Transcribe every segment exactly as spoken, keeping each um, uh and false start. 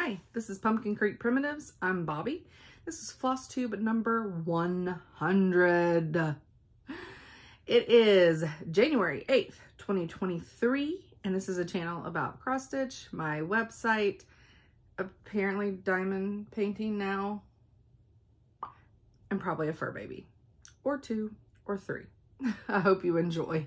Hi, this is Pumpkin Creek Primitives. I'm Bobby. This is Flosstube number one hundred. It is January eighth, twenty twenty-three, and this is a channel about cross stitch, my website, apparently diamond painting now, and probably a fur baby, or two, or three. I hope you enjoy.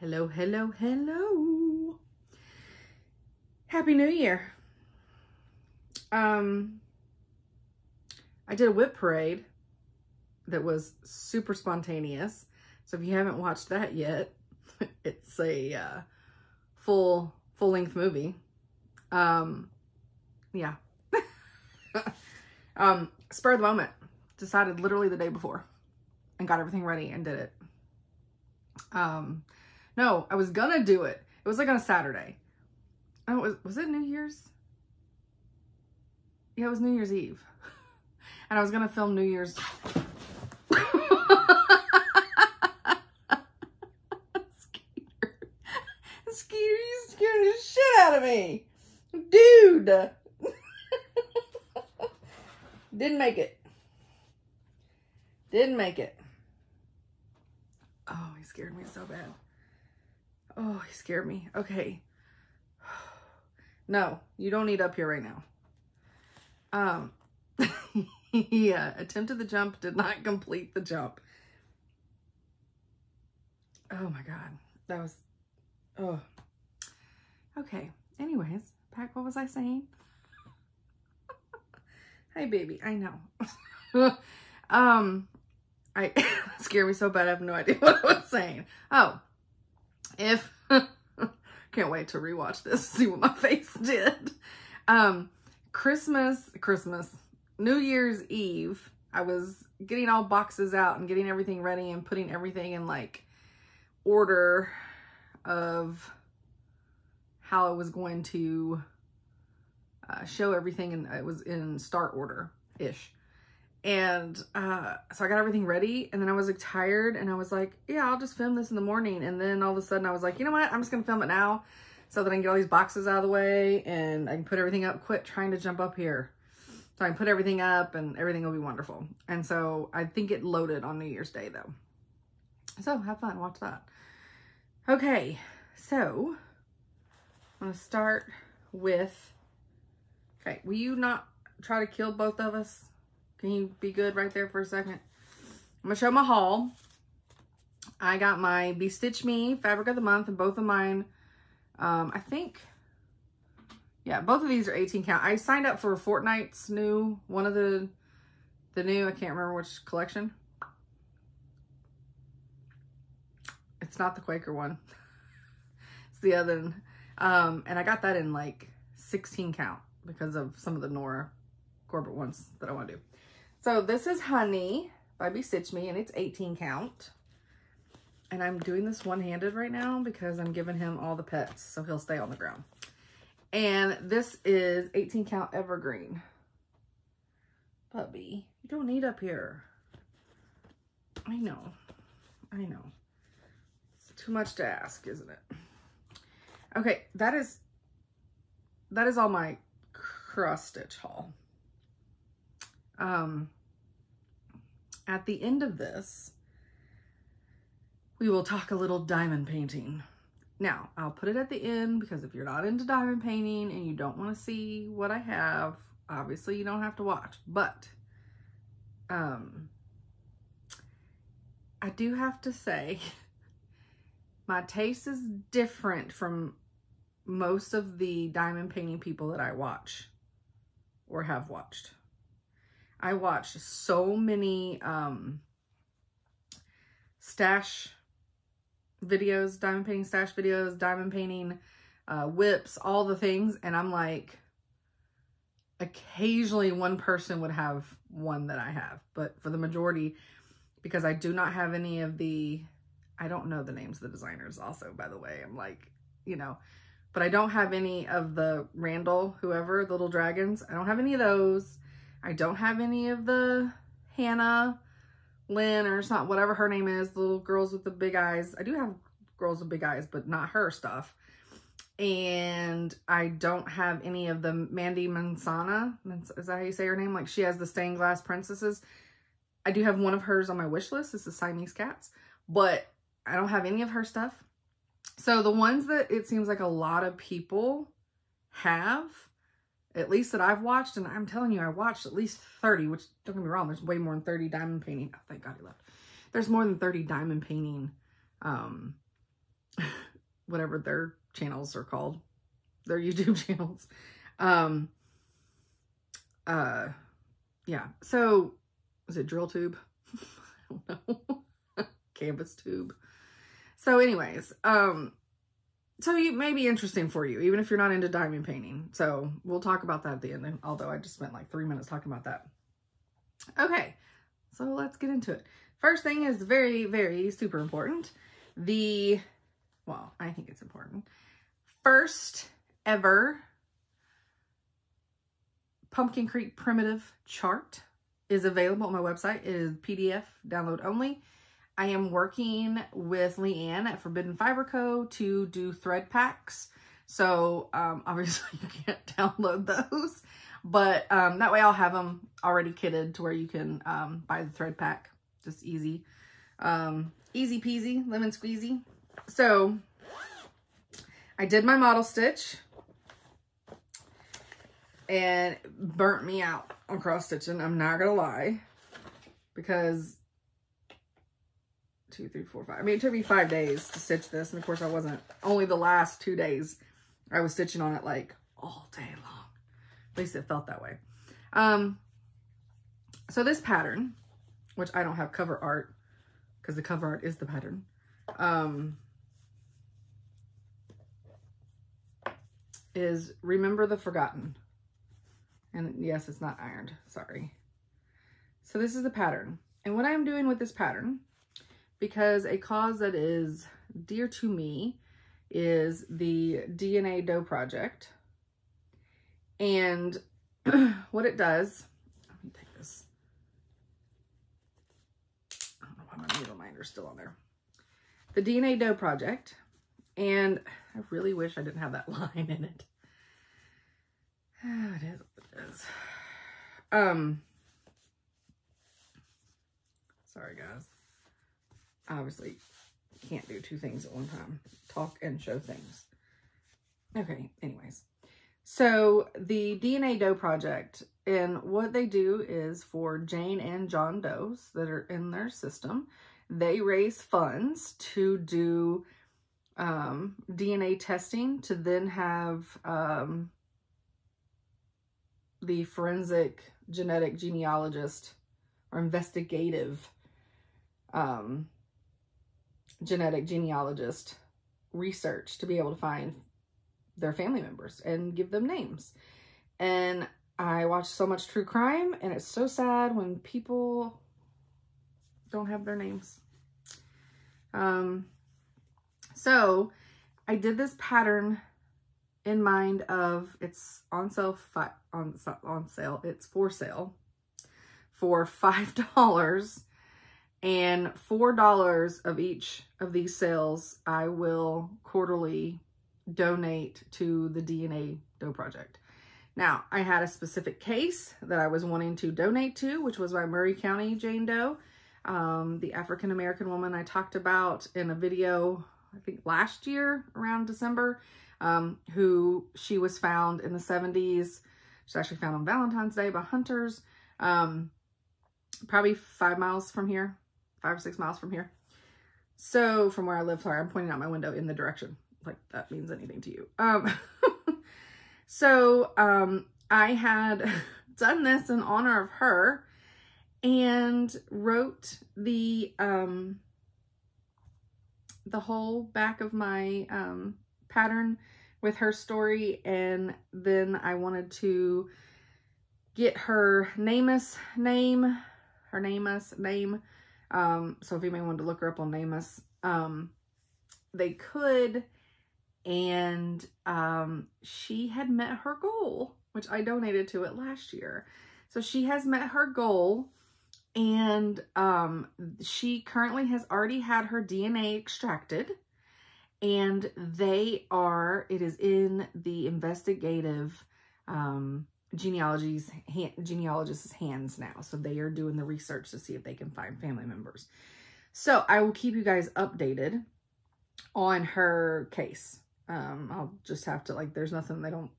Hello, hello, hello. Happy New Year. Um, I did a whip parade that was super spontaneous. So if you haven't watched that yet, it's a uh, full, full length movie. Um, yeah. um, spur of the moment. Decided literally the day before and got everything ready and did it. Um, No, I was gonna do it. It was like on a Saturday. Oh, was, was it New Year's? Yeah, it was New Year's Eve. And I was gonna film New Year's. Skeeter. Skeeter, you scared the shit out of me. Dude. Didn't make it. Didn't make it. Oh, he scared me so bad. Oh, he scared me. Okay. No, you don't need up here right now. Um, he uh, attempted the jump, did not complete the jump. Oh my God. That was, oh. Okay. Anyways, Pac, what was I saying? Hey, baby. I know. um, I scared me so bad. I have no idea what I was saying. Oh. If, can't wait to rewatch this, see what my face did. Um, Christmas, Christmas, New Year's Eve, I was getting all boxes out and getting everything ready and putting everything in like order of how I was going to uh, show everything, and it was in start order-ish. And uh, so I got everything ready, and then I was like tired, and I was like, yeah, I'll just film this in the morning. And then all of a sudden I was like, you know what? I'm just going to film it now so that I can get all these boxes out of the way and I can put everything up. Quit trying to jump up here. So I can put everything up and everything will be wonderful. And so I think it loaded on New Year's Day though. So have fun. Watch that. Okay. So I'm going to start with, okay, will you not try to kill both of us? Can you be good right there for a second? I'm gonna show my haul. I got my Bee Stitch Me Fabric of the Month, and both of mine, um, I think, yeah, both of these are eighteen count. I signed up for Fortnite's new, one of the, the new, I can't remember which collection. It's not the Quaker one. It's the other one. Um, and I got that in like sixteen count because of some of the Nora Corbett ones that I want to do. So this is Honey by B Stitch Me, and it's eighteen count. And I'm doing this one-handed right now because I'm giving him all the pets so he'll stay on the ground. And this is eighteen count Evergreen. Puppy, you don't need up here. I know, I know. It's too much to ask, isn't it? Okay, that is, that is all my cross stitch haul. Um, at the end of this, we will talk a little diamond painting. Now, I'll put it at the end because if you're not into diamond painting and you don't want to see what I have, obviously you don't have to watch, but um, I do have to say my taste is different from most of the diamond painting people that I watch or have watched. I watched so many um, stash videos, diamond painting stash videos, diamond painting uh, whips, all the things, and I'm like, occasionally one person would have one that I have, but for the majority, because I do not have any of the, I don't know the names of the designers also, by the way, I'm like, you know, but I don't have any of the Randall, whoever, the little dragons. I don't have any of those. I don't have any of the Hannah, Lynn, or it's not whatever her name is, the little girls with the big eyes. I do have girls with big eyes, but not her stuff. And I don't have any of the Mandy Mansana. Is that how you say her name? Like she has the stained glass princesses. I do have one of hers on my wish list. It's the Siamese cats, but I don't have any of her stuff. So the ones that it seems like a lot of people have, at least that I've watched, and I'm telling you, I watched at least thirty, which don't get me wrong, there's way more than thirty diamond painting. Oh, thank God he left. There's more than thirty diamond painting, um, whatever their channels are called, their YouTube channels. Um, uh, yeah. So is it drill tube? I don't know. Canvas tube. So anyways, um, so it may be interesting for you, even if you're not into diamond painting. So we'll talk about that at the end, although I just spent like three minutes talking about that. Okay, so let's get into it. First thing is very, very super important. The, well, I think it's important. First ever Pumpkin Creek Primitive chart is available on my website. It is P D F, download only. I am working with Leanne at Forbidden Fiber Co to do thread packs. So um, obviously you can't download those, but um, that way I'll have them already kitted to where you can um, buy the thread pack. Just easy, um, easy peasy, lemon squeezy. So I did my model stitch and burnt me out on cross stitching. I'm not gonna lie, because two, three, four, five. I mean, it took me five days to stitch this. And of course I wasn't, only the last two days I was stitching on it like all day long. At least it felt that way. Um, so this pattern, which I don't have cover art because the cover art is the pattern. Um, is Remember the Forgotten. And yes, it's not ironed, sorry. So this is the pattern. And what I'm doing with this pattern, because a cause that is dear to me is the D N A Doe Project. And what it does, let me take this. I don't know why my needle minder's still on there. The D N A Doe Project. And I really wish I didn't have that line in it. Oh, it is what it is. Um, sorry guys. Obviously can't do two things at one time, talk and show things. Okay, anyways. So the D N A Doe Project, and what they do is for Jane and John Does that are in their system, They raise funds to do um, D N A testing, to then have um, the forensic genetic genealogist or investigative um, genetic genealogist research to be able to find their family members and give them names. And I watch so much true crime, and it's so sad when people don't have their names. Um, so I did this pattern in mind of, it's on sale, on, on sale, it's for sale for five dollars, and four dollars of each of these sales I will quarterly donate to the D N A Doe Project. Now, I had a specific case that I was wanting to donate to, which was my Maury County Jane Doe, um, the African-American woman I talked about in a video, I think last year around December, um, who she was found in the seventies. She was actually found on Valentine's Day by hunters, um, probably five miles from here, five or six miles from here. So from where I live, sorry, I'm pointing out my window in the direction, like that means anything to you. Um, So, um, I had done this in honor of her and wrote the, um, the whole back of my, um, pattern with her story. And then I wanted to get her NamUs name, her NamUs name. Um, so if anybody wanted to look her up on NamUs, um, they could. And um, she had met her goal, which I donated to it last year. So she has met her goal, and um, she currently has already had her D N A extracted, and they are, it is in the investigative um, genealogy's, hand, genealogist's hands now. So they are doing the research to see if they can find family members. So I will keep you guys updated on her case. Um, I'll just have to, like, there's nothing they don't,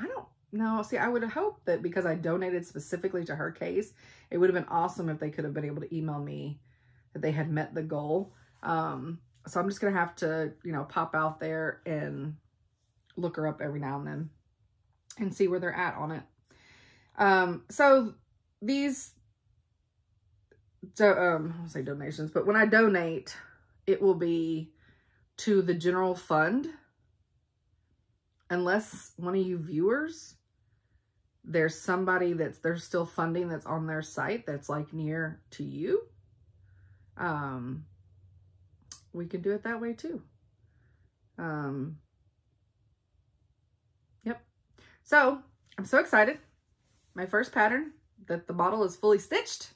I don't know. See, I would have hoped that because I donated specifically to her case, it would have been awesome if they could have been able to email me that they had met the goal. Um, so I'm just going to have to, you know, pop out there and look her up every now and then and see where they're at on it. Um, so these, so, um, I'll say donations, but when I donate, it will be to the general fund, unless one of you viewers, there's somebody that's, there's still funding that's on their site that's like near to you. Um, we can do it that way too. Um, yep. So I'm so excited. My first pattern that the bottle is fully stitched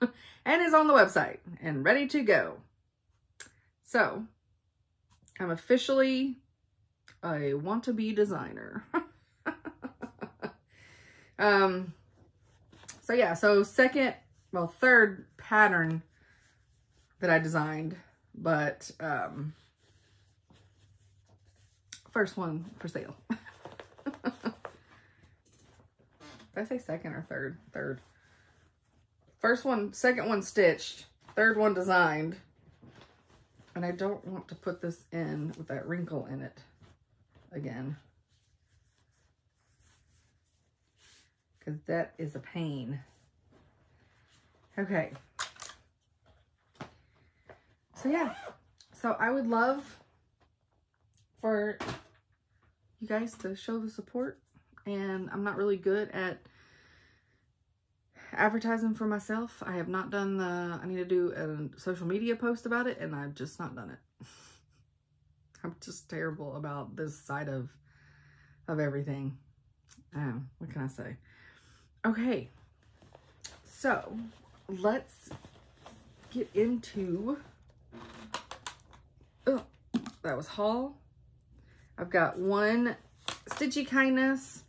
and is on the website and ready to go. So, I'm officially a want-to-be designer. um, so yeah, so second, well, third pattern that I designed, but um, first one for sale. Did I say second or third? Third. First one, second one stitched, third one designed. And I don't want to put this in with that wrinkle in it again, because that is a pain. Okay. So yeah, so I would love for you guys to show the support, and I'm not really good at advertising for myself. I have not done the, I need to do a social media post about it, and I've just not done it. I'm just terrible about this side of, of everything. Um, what can I say? Okay. So let's get into, oh, that was haul. I've got one Stitchy Kindness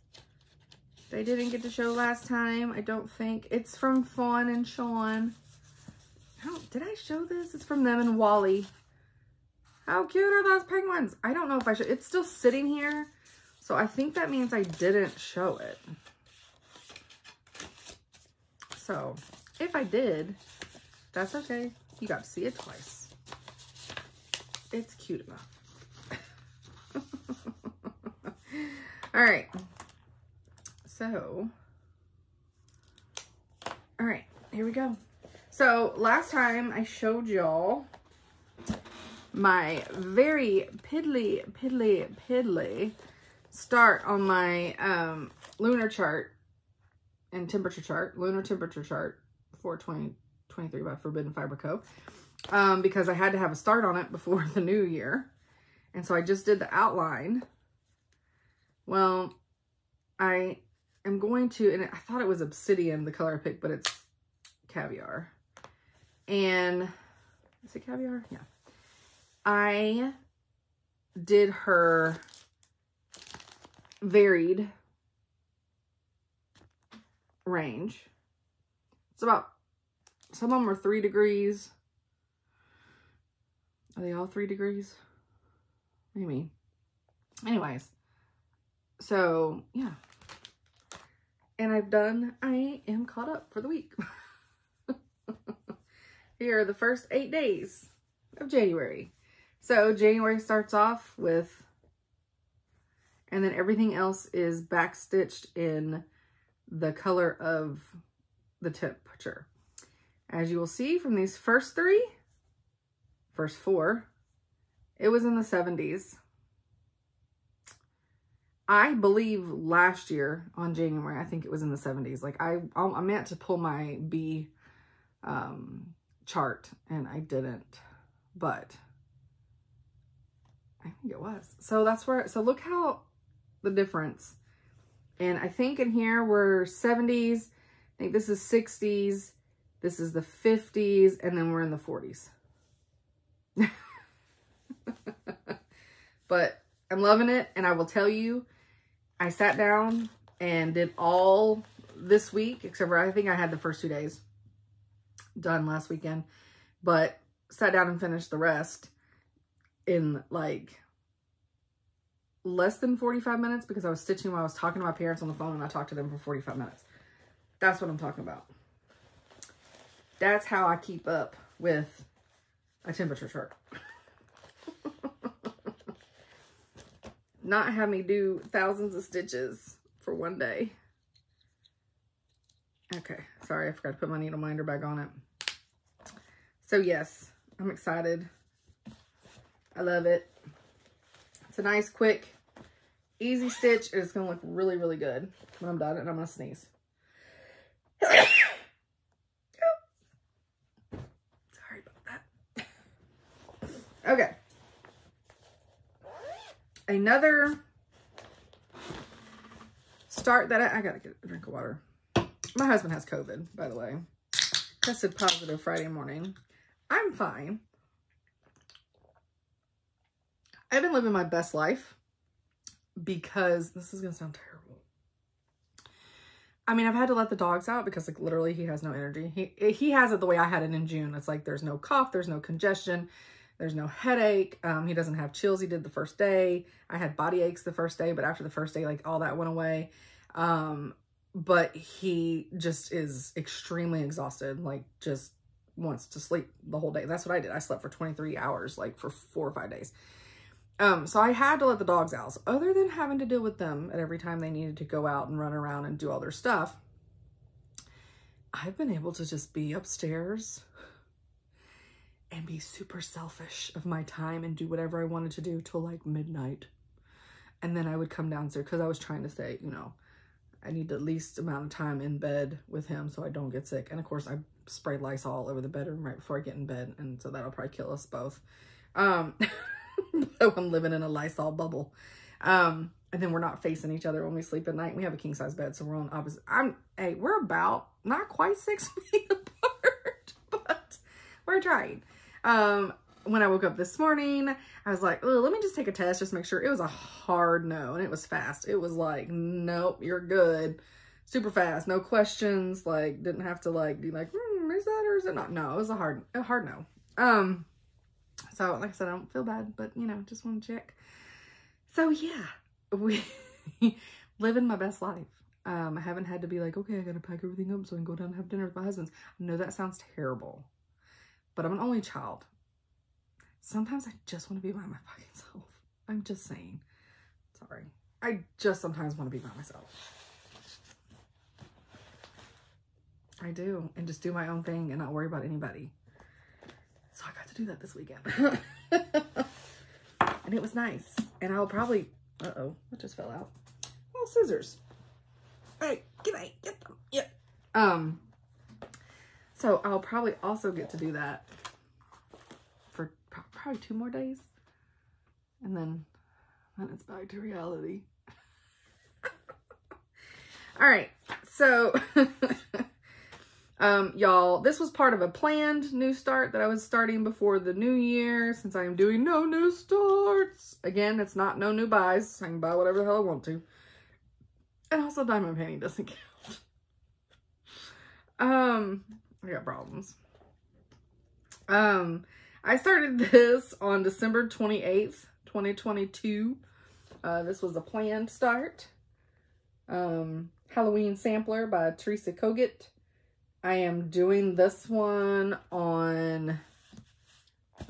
I didn't get to show last time, I don't think. It's from Fawn and Sean. How, did I show this? It's from them and Wally. How cute are those penguins? I don't know if I should. It's still sitting here, so I think that means I didn't show it. So, if I did, that's okay. You got to see it twice. It's cute enough. All right. So, all right, here we go. So last time I showed y'all my very piddly, piddly, piddly start on my um, lunar chart and temperature chart, lunar temperature chart for twenty twenty-three by Forbidden Fiber Co. Um, because I had to have a start on it before the new year. And so I just did the outline. Well, I am going to, and I thought it was obsidian, the color I picked, but it's caviar. And, is it caviar? Yeah. I did her varied range. It's about, some of them are three degrees. Are they all three degrees? What do you mean? Anyways. So, yeah. And I've done, I am caught up for the week. Here are the first eight days of January. So, January starts off with, and then everything else is backstitched in the color of the temperature. As you will see from these first three, First four, it was in the seventies. I believe last year on January, I think it was in the seventies. Like I, I meant to pull my bee um, chart and I didn't, but I think it was. So that's where, so look how the difference. And I think in here we're seventies. I think this is sixties. This is the fifties. And then we're in the forties. But I'm loving it, and I will tell you, I sat down and did all this week, except for I think I had the first two days done last weekend, but sat down and finished the rest in like less than forty-five minutes because I was stitching while I was talking to my parents on the phone, and I talked to them for forty-five minutes. That's what I'm talking about. That's how I keep up with a temperature chart. Not have me do thousands of stitches for one day. Okay, sorry, I forgot to put my needle minder back on it. So yes, I'm excited. I love it. It's a nice, quick, easy stitch, and it's gonna look really, really good when I'm done, and I'm gonna sneeze. Okay, another start that I, I gotta get a drink of water. My husband has COVID, by the way. Tested positive Friday morning. I'm fine. I've been living my best life because, this is gonna sound terrible. I mean, I've had to let the dogs out because like literally he has no energy. He, he has it the way I had it in June. It's like, there's no cough, there's no congestion. There's no headache. Um, he doesn't have chills. He did the first day. I had body aches the first day, but after the first day, like all that went away. Um, but he just is extremely exhausted. Like just wants to sleep the whole day. That's what I did. I slept for twenty-three hours, like for four or five days. Um, so I had to let the dogs out. So other than having to deal with them at every time they needed to go out and run around and do all their stuff, I've been able to just be upstairs and be super selfish of my time and do whatever I wanted to do till like midnight. And then I would come downstairs because I was trying to say, you know, I need the least amount of time in bed with him so I don't get sick. And of course I sprayed Lysol all over the bedroom right before I get in bed. And so that'll probably kill us both. Um, so I'm living in a Lysol bubble. Um, and then we're not facing each other when we sleep at night. We have a king size bed. So we're on opposite. I'm, hey, we're about not quite six feet apart, but we're trying. Um, when I woke up this morning, I was like, oh, let me just take a test, just make sure. It was a hard no, and it was fast. It was like, nope, you're good. Super fast, no questions. Like, didn't have to like be like, hmm, is that or is it not? No, it was a hard, a hard no. Um, so like I said, I don't feel bad, but you know, just want to check. So yeah, we living my best life. Um, I haven't had to be like, okay, I gotta pack everything up so I can go down and have dinner with my husband. I know that sounds terrible. but I'm an only child. Sometimes I just want to be by my fucking self. I'm just saying. Sorry. I just sometimes want to be by myself. I do. And just do my own thing and not worry about anybody. So I got to do that this weekend. And it was nice. And I'll probably... Uh-oh. What just fell out? Oh, scissors. All right. Good night. Get them. Yep. Um... So I'll probably also get to do that for probably two more days. And then, then it's back to reality. All right. So, um, y'all, this was part of a planned new start that I was starting before the new year, since I am doing no new starts. Again, it's not no new buys. So I can buy whatever the hell I want to. And also diamond painting doesn't count. Um... I got problems. Um, I started this on December twenty-eighth, twenty twenty-two. Uh, this was a planned start. Um, Halloween Sampler by Teresa Kogut. I am doing this one on,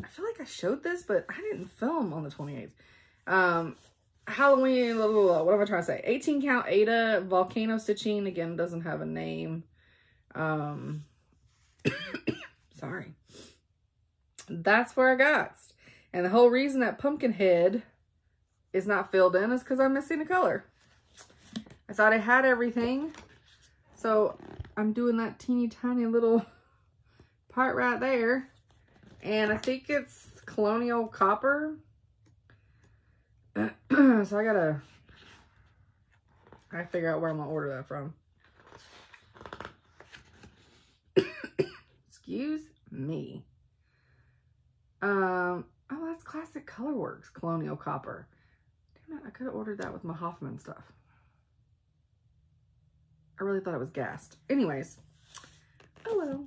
I feel like I showed this, but I didn't film on the twenty-eighth. Um, Halloween, blah, blah, blah, what am I trying to say? eighteen count A D A Volcano Stitching. Again, doesn't have a name. Um... Sorry. That's where I got. And the whole reason that pumpkin head is not filled in is because I'm missing a color. I thought I had everything. So I'm doing that teeny tiny little part right there. And I think it's Colonial Copper. So I gotta, I gotta figure out where I'm gonna order that from. Excuse me. Um, oh, that's Classic Colorworks, Colonial Copper. Damn it, I could have ordered that with my Hoffman stuff. I really thought it was gassed. Anyways, oh well.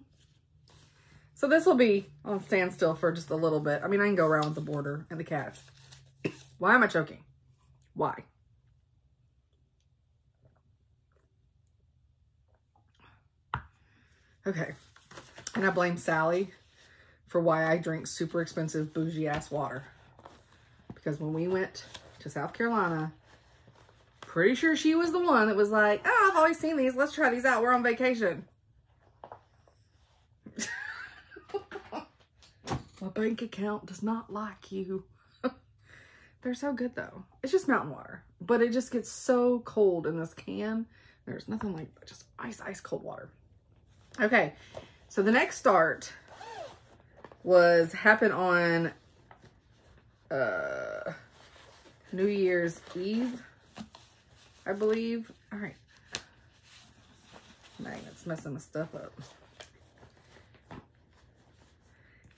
So this will be on standstill for just a little bit. I mean, I can go around with the border and the cat. Why am I choking? Why? Okay. And I blame Sally for why I drink super expensive bougie-ass water. Because when we went to South Carolina, pretty sure she was the one that was like, oh, I've always seen these. Let's try these out. We're on vacation. My bank account does not like you. They're so good, though. It's just mountain water. But it just gets so cold in this can. There's nothing like just ice, ice cold water. Okay. So the next start was happened on uh, New Year's Eve, I believe. All right. Dang, it's messing my stuff up.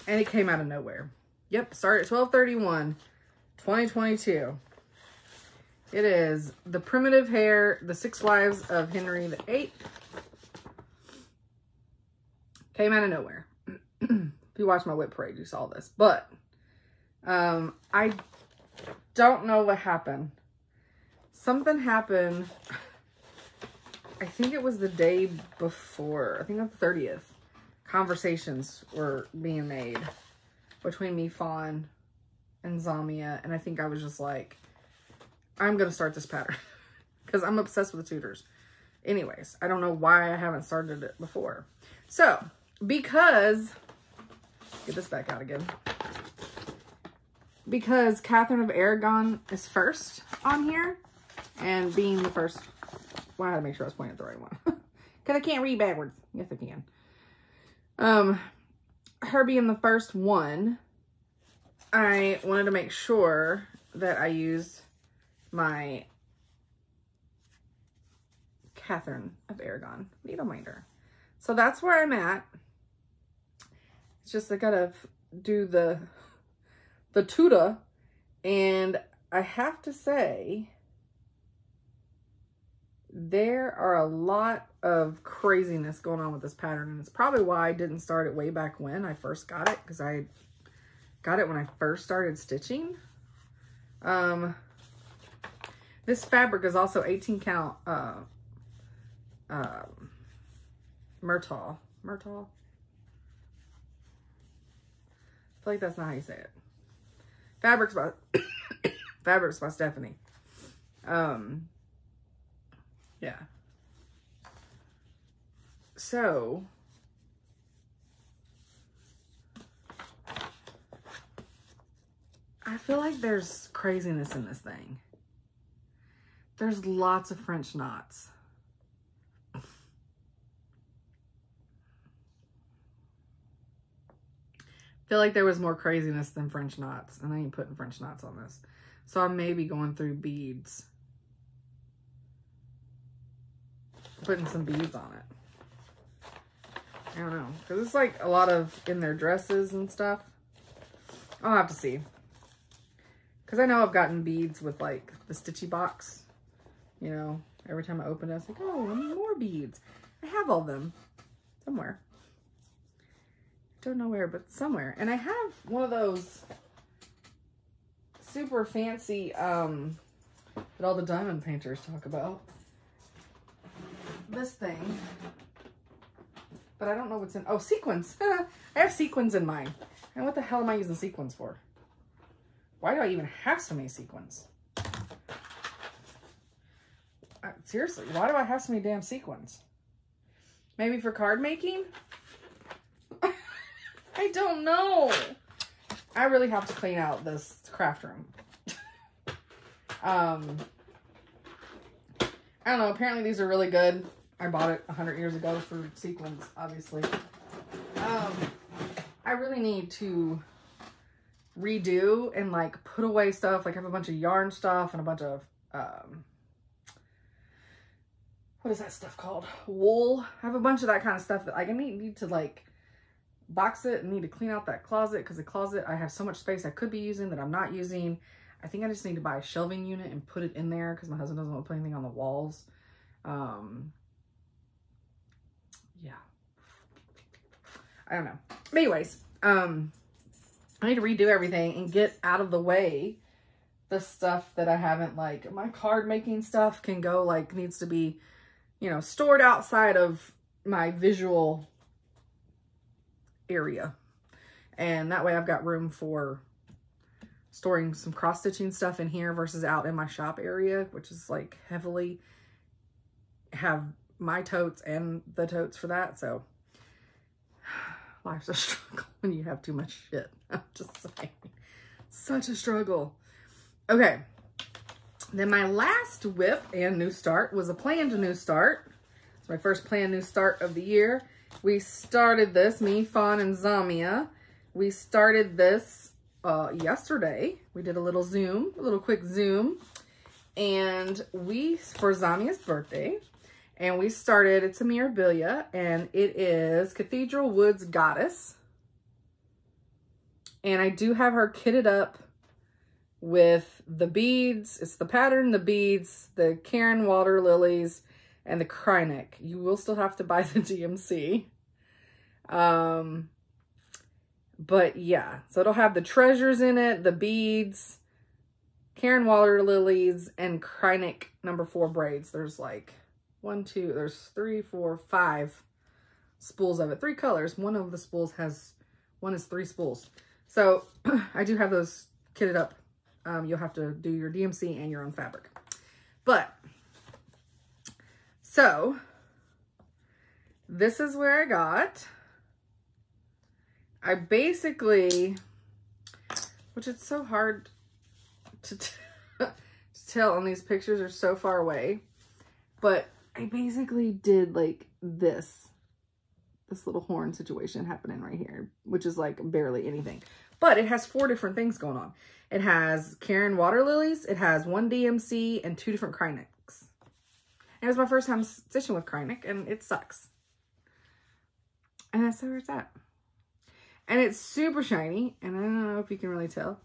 And it came out of nowhere. Yep, started at twelve thirty-one, twenty twenty-two. It is The Primitive Hair, The Six Wives of Henry the Eighth. Came out of nowhere. If you watched my whip parade, you saw this. But um, I don't know what happened. Something happened. I think it was the day before. I think on the thirtieth. Conversations were being made between me, Fawn, and Zamia. And I think I was just like, I'm going to start this pattern. Because I'm obsessed with the tutors. Anyways, I don't know why I haven't started it before. So... Because, get this back out again, because Catherine of Aragon is first on here, and being the first, well, I had to make sure I was pointing at the right one, because I can't read backwards. Yes, I can. Um, her being the first one, I wanted to make sure that I used my Catherine of Aragon needle minder. So that's where I'm at. It's just I gotta do the the tuta, and I have to say there are a lot of craziness going on with this pattern, and it's probably why I didn't start it way back when I first got it, because I got it when I first started stitching. Um, this fabric is also eighteen count uh, uh, Myrtle. Myrtle? I feel like that's not how you say it. Fabrics by Fabrics by Stephanie. Um, yeah. So I feel like there's craziness in this thing. There's lots of French knots. I feel like there was more craziness than French knots, and I ain't putting French knots on this. So I may be going through beads, putting some beads on it. I don't know, because it's like a lot of in their dresses and stuff. I'll have to see, because I know I've gotten beads with like the stitchy box. You know, every time I open it, I was like, oh, I need more beads. I have all them somewhere. Don't know where, but somewhere. And I have one of those super fancy um that all the diamond painters talk about, this thing, but I don't know what's in. Oh, sequins. I have sequins in mine, and what the hell am I using sequins for? Why do I even have so many sequins? Uh, seriously, why do I have so many damn sequins? Maybe for card making? I don't know. I really have to clean out this craft room. um, I don't know. Apparently these are really good. I bought it a hundred years ago for sequins, obviously. Um, I really need to redo and like put away stuff. Like I have a bunch of yarn stuff and a bunch of, um, what is that stuff called? Wool. I have a bunch of that kind of stuff that I need to like box it and need to clean out that closet, because the closet, I have so much space I could be using that I'm not using. I think I just need to buy a shelving unit and put it in there, because my husband doesn't want to put anything on the walls. Um, yeah. I don't know. But anyways, um, I need to redo everything and get out of the way the stuff that I haven't, like, my card making stuff can go, like, needs to be, you know, stored outside of my visual area, and that way I've got room for storing some cross stitching stuff in here versus out in my shop area, which is like heavily have my totes and the totes for that. So life's a struggle when you have too much shit. I'm just saying, such a struggle. Okay, then my last whip and new start was a planned new start. It's my first planned new start of the year. We started this, me, Fawn, and Zamia. We started this uh, yesterday. We did a little Zoom, a little quick Zoom. And we, for Zamia's birthday, and we started, it's a Mirabilia, and it is Cathedral Woods Goddess. And I do have her kitted up with the beads. It's the pattern, the beads, the Karen Water Lilies, and the Kreinik. You will still have to buy the D M C. Um, but yeah, so it'll have the treasures in it, the beads, Karen Water Lilies, and Kreinik number four braids. There's like one, two, there's three, four, five spools of it. Three colors. One of the spools has, one is three spools. So I do have those kitted up. Um, you'll have to do your D M C and your own fabric. But so, this is where I got, I basically, which it's so hard to, t to tell on these pictures, are so far away, but I basically did like this, this little horn situation happening right here, which is like barely anything, but it has four different things going on. It has Karen Water Lilies, it has one D M C, and two different Kreinik. It was my first time stitching with Kreinik, and it sucks. And that's where it's at. And it's super shiny, and I don't know if you can really tell.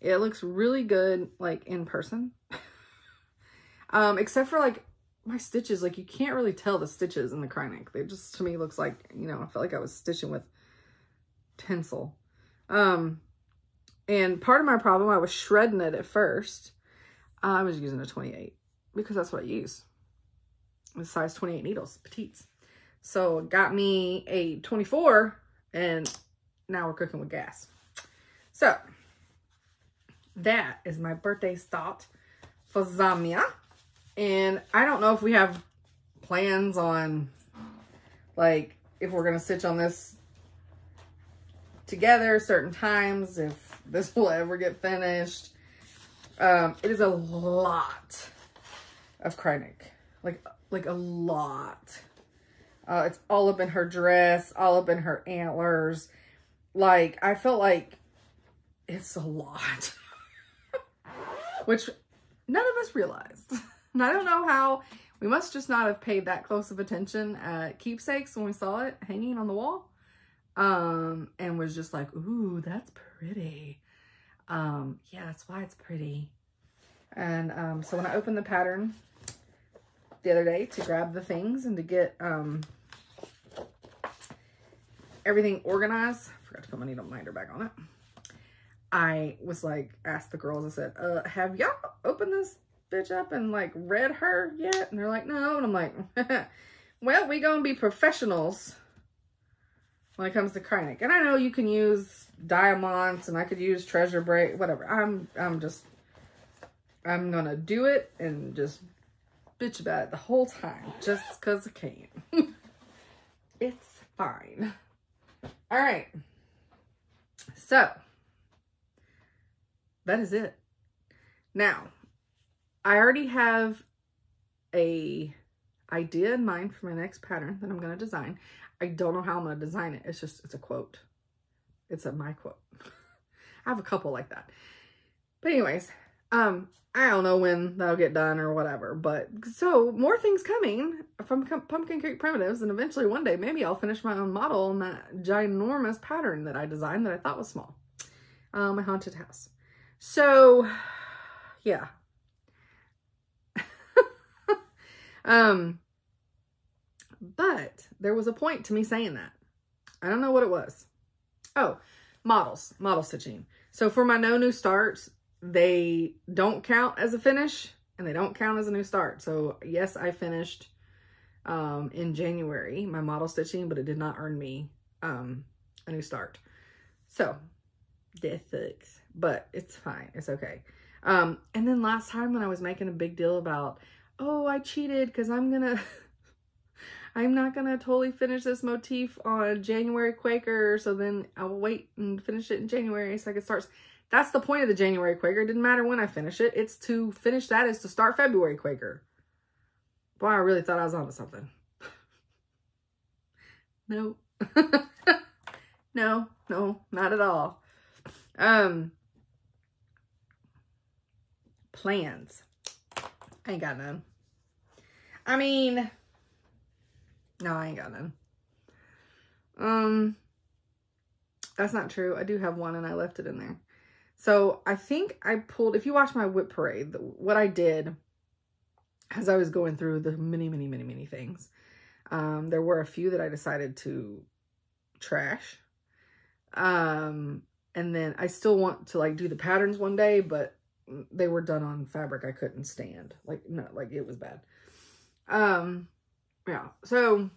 It looks really good, like, in person. um, except for, like, my stitches. Like, you can't really tell the stitches in the Kreinik. They just, to me, looks like, you know, I felt like I was stitching with tinsel. Um, and part of my problem, I was shredding it at first. Uh, I was using a twenty-eight, because that's what I use. With size twenty-eight needles, petites. So it got me a twenty-four, and now we're cooking with gas. So that is my birthday thought for Zamia. And I don't know if we have plans on, like, if we're going to stitch on this together certain times, if this will ever get finished. Um, it is a lot of Kreinik. Like, like a lot. Uh, it's all up in her dress, all up in her antlers. Like, I feel like it's a lot. Which none of us realized. And I don't know how. We must just not have paid that close of attention at Keepsakes when we saw it hanging on the wall. Um, and was just like, ooh, that's pretty. Um, yeah, that's why it's pretty. And um, so when I opened the pattern the other day to grab the things and to get um, everything organized, I forgot to put my needle minder back on it. I was like, asked the girls, I said, uh, have y'all opened this bitch up and like read her yet? And they're like, no. And I'm like, well, we gonna be professionals when it comes to Kreinik. And I know you can use diamonds and I could use treasure break, whatever. I'm, I'm just, I'm gonna do it and just bitch about it the whole time just cause I can. It's fine. All right. So that is it. Now, I already have a idea in mind for my next pattern that I'm going to design. I don't know how I'm going to design it. It's just, it's a quote. It's a my quote. I have a couple like that. But anyways, um, I don't know when that'll get done or whatever. But so more things coming from Pumpkin Creek Primitives. And eventually one day, maybe I'll finish my own model on that ginormous pattern that I designed that I thought was small. Uh, my haunted house. So, yeah. Um, but there was a point to me saying that. I don't know what it was. Oh, models, model stitching. So for my no new starts, they don't count as a finish and they don't count as a new start. So yes, I finished, um, in January, my model stitching, but it did not earn me, um, a new start. So death sucks, but it's fine. It's okay. Um, and then last time when I was making a big deal about, oh, I cheated because I'm gonna, I'm not gonna totally finish this motif on January Quaker, so then I'll wait and finish it in January so I can start. That's the point of the January Quaker. It didn't matter when I finish it. It's to finish that is to start February Quaker. Boy, I really thought I was onto something. No. No, no, not at all. Um, plans. I ain't got none. I mean, no, I ain't got none. Um, that's not true. I do have one and I left it in there. So I think I pulled, if you watch my whip parade, what I did as I was going through the many, many, many, many things, um, there were a few that I decided to trash. Um, and then I still want to like do the patterns one day, but they were done on fabric I couldn't stand. Like, no, like it was bad. Um, yeah. So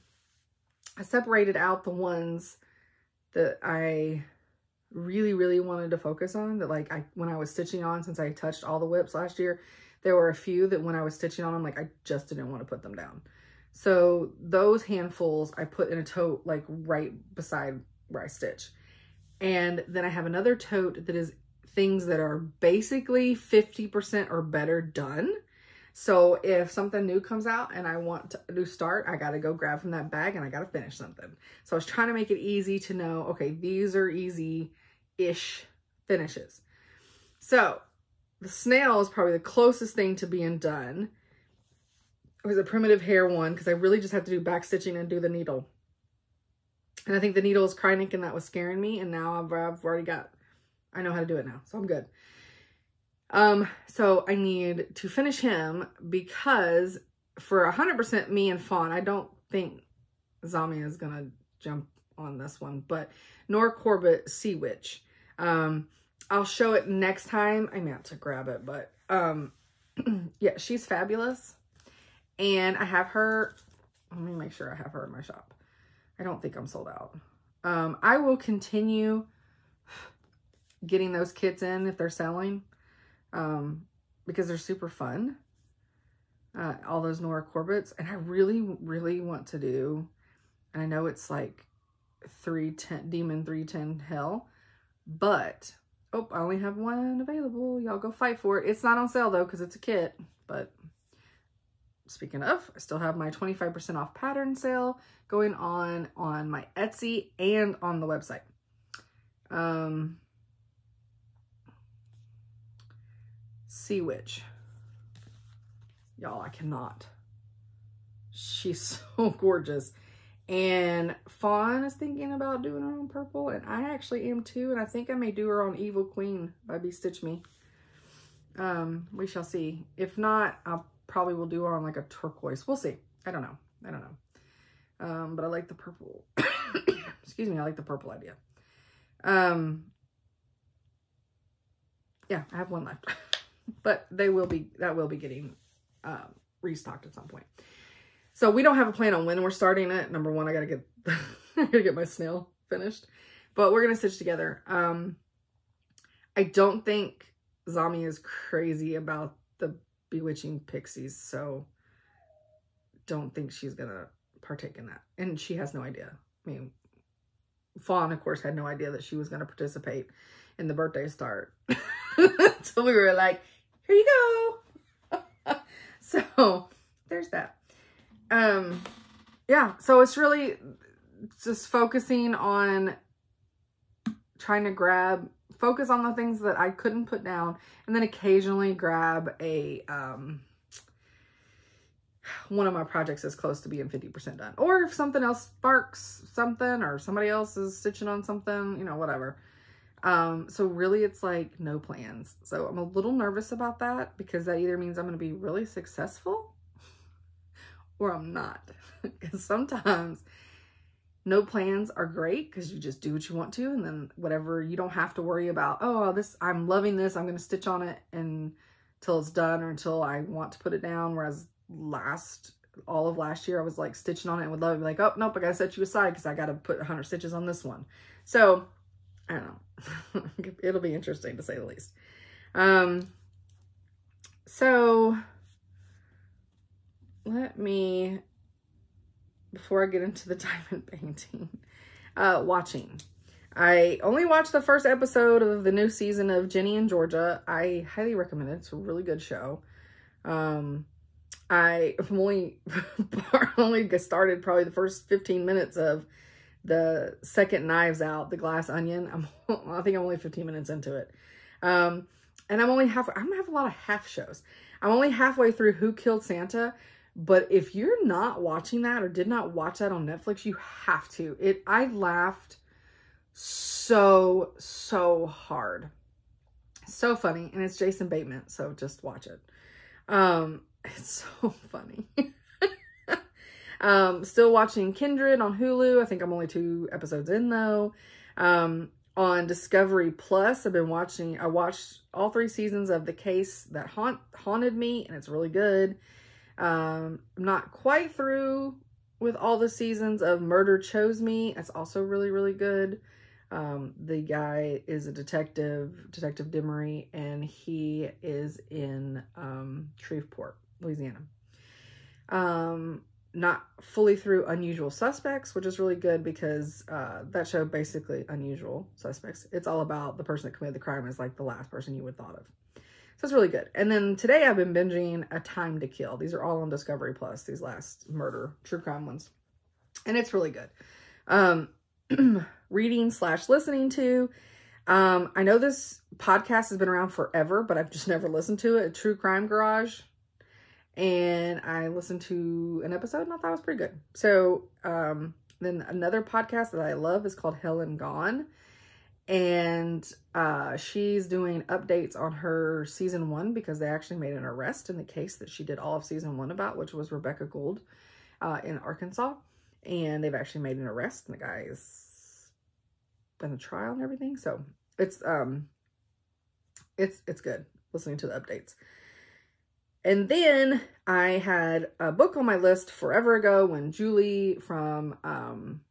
I separated out the ones that I really, really wanted to focus on that. Like I, when I was stitching on, since I touched all the whips last year, there were a few that when I was stitching on, I'm like, I just didn't want to put them down. So those handfuls I put in a tote, like right beside where I stitch. And then I have another tote that is things that are basically fifty percent or better done. So if something new comes out and I want to do start, I got to go grab from that bag and I got to finish something. So I was trying to make it easy to know, okay, these are easy-ish finishes. So the snail is probably the closest thing to being done. It was a primitive hair one because I really just have to do back stitching and do the needle. And I think the needle is Kreinik and that was scaring me. And now I've, I've already got... I know how to do it now, so I'm good. Um, so I need to finish him because for one hundred percent me and Fawn, I don't think Zamia is going to jump on this one, but Nora Corbett, Sea Witch. Um, I'll show it next time. I meant to grab it, but um, yeah, she's fabulous. And I have her, let me make sure I have her in my shop. I don't think I'm sold out. Um, I will continue... getting those kits in if they're selling, um, because they're super fun. Uh, all those Nora Corbett's. And I really, really want to do, and I know it's like three ten, Demon three ten Hell, but, oh, I only have one available. Y'all go fight for it. It's not on sale though, because it's a kit, but speaking of, I still have my twenty-five percent off pattern sale going on on my Etsy and on the website. Um, Sea Witch. Y'all, I cannot. She's so gorgeous. And Fawn is thinking about doing her own purple, and I actually am too, and I think I may do her on Evil Queen by B Stitch Me. Um, we shall see. If not, I'll probably will do her on like a turquoise. We'll see. I don't know. I don't know. Um, but I like the purple. Excuse me. I like the purple idea. Um, yeah, I have one left, but they will be, that will be getting, um, restocked at some point. So we don't have a plan on when we're starting it. Number one, I gotta get, I gotta get my snail finished, but we're going to stitch together. Um, I don't think Zami is crazy about the Bewitching Pixies, so don't think she's gonna partake in that. And she has no idea. I mean, Fawn, of course, had no idea that she was gonna participate in the birthday start. So we were like, here you go. So there's that. Um, yeah, so it's really just focusing on trying to grab, focus on the things that I couldn't put down, and then occasionally grab a, um, one of my projects is close to being fifty percent done. Or if something else sparks something, or somebody else is stitching on something, you know, whatever. Um, so really it's like no plans. So I'm a little nervous about that, because that either means I'm going to be really successful or I'm not. Because sometimes no plans are great, because you just do what you want to, and then whatever, you don't have to worry about, oh, this, I'm loving this, I'm going to stitch on it and until it's done or until I want to put it down. Whereas last, all of last year, I was like stitching on it and would love it, be like, oh, nope, I got to set you aside because I got to put one hundred stitches on this one. So, I don't know. It'll be interesting to say the least. Um, so, let me... before I get into the diamond painting, uh, watching. I only watched the first episode of the new season of Ginny and Georgia. I highly recommend it. It's a really good show. Um, I only, only started probably the first fifteen minutes of the second Knives Out, The Glass Onion. I'm, I think I'm only fifteen minutes into it. Um, and I'm only half, I'm gonna have a lot of half shows. I'm only halfway through Who Killed Santa. But if you're not watching that or did not watch that on Netflix, you have to. It, I laughed so, so hard. So funny. And it's Jason Bateman, so just watch it. Um, it's so funny. um, still watching Kindred on Hulu. I think I'm only two episodes in though. Um, on Discovery Plus, I've been watching, I watched all three seasons of The Case That Haunt, Haunted Me, and it's really good. Um, I'm not quite through with all the seasons of Murder Chose Me. It's also really, really good. Um, the guy is a detective, Detective Dimery, and he is in, um, Shreveport, Louisiana. Um, not fully through Unusual Suspects, which is really good because, uh, that show basically Unusual Suspects. It's all about the person that committed the crime is like the last person you would have thought of. So it's really good. And then today I've been binging A Time to Kill. These are all on Discovery Plus, these last murder, true crime ones. And it's really good. Um, reading slash listening to. Um, I know this podcast has been around forever, but I've just never listened to it. A True Crime Garage. And I listened to an episode and I thought it was pretty good. So um, then another podcast that I love is called Helen Gone. And uh, she's doing updates on her season one because they actually made an arrest in the case that she did all of season one about, which was Rebecca Gould uh, in Arkansas. And they've actually made an arrest and the guy has been a trial and everything. So it's, um, it's, it's good listening to the updates. And then I had a book on my list forever ago when Julie from um,